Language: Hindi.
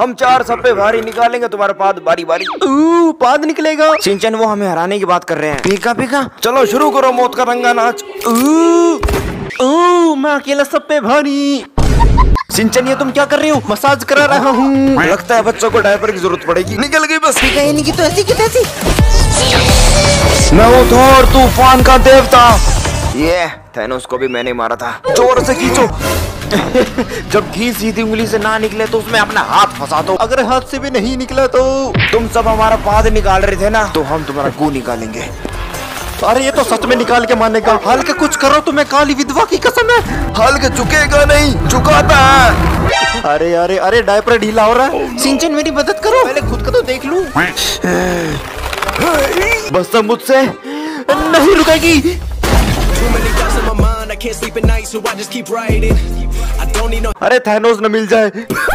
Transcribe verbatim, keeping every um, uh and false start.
हम चार सब पे भारी निकालेंगे, तुम्हारा पाद बारी बारी ओ, पाद निकलेगा। शिनचैन वो हमें हराने की बात कर रहे हैं। पीका पीका चलो शुरू करो मौत का रंगा नाच। ओ मैं अकेला सब पे भारी। शिनचैन ये तुम क्या कर रही हो? मसाज करा रहा हूँ। लगता है बच्चों को डायपर की जरूरत पड़ेगी। निकल गई बस। निकल तो ऐसी की तैसी। मैं वो थोर तूफान का देवता। ये थैनोस को भी मैंने मारा था। जोर से खींचो। जब घी सीधी उंगली से ना निकले तो उसमें अपना हाथ फंसा दो। अगर हाथ से भी नहीं निकला तो तुम सब हमारा पाद निकाल रहे थे ना, तो हम तुम्हारा गू निकालेंगे। अरे ये तो सच में निकाल के मानेगा। हल्के कुछ करो तो मैं काली विधवा की कसम है। हल्के झुकेगा नहीं, झुकाता है। अरे अरे अरे डायपर ढीला हो रहा है। शिनचैन मेरी मदद करो, पहले खुद का तो देख लूं। बस तुम मुझसे नहीं रुकेगी। अरे थैनोस न मिल जाए।